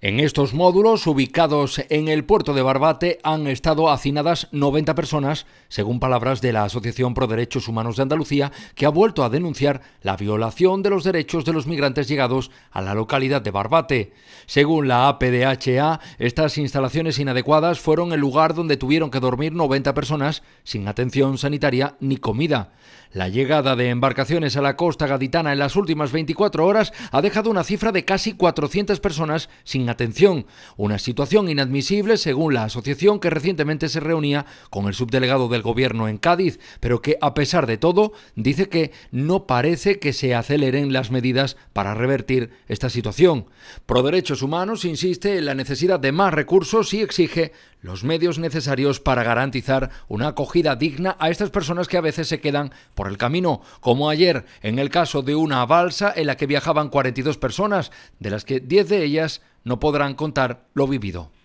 En estos módulos, ubicados en el puerto de Barbate, han estado hacinadas 90 personas, según palabras de la Asociación Pro Derechos Humanos de Andalucía, que ha vuelto a denunciar la violación de los derechos de los migrantes llegados a la localidad de Barbate. Según la APDHA, estas instalaciones inadecuadas fueron el lugar donde tuvieron que dormir 90 personas sin atención sanitaria ni comida. La llegada de embarcaciones a la costa gaditana en las últimas 24 horas ha dejado una cifra de casi 400 personas sin atención, una situación inadmisible según la asociación, que recientemente se reunía con el subdelegado del Gobierno en Cádiz, pero que a pesar de todo dice que no parece que se aceleren las medidas para revertir esta situación. Pro Derechos Humanos insiste en la necesidad de más recursos y exige los medios necesarios para garantizar una acogida digna a estas personas que a veces se quedan por el camino, como ayer en el caso de una balsa en la que viajaban 42 personas, de las que 10 de ellas no podrán contar lo vivido.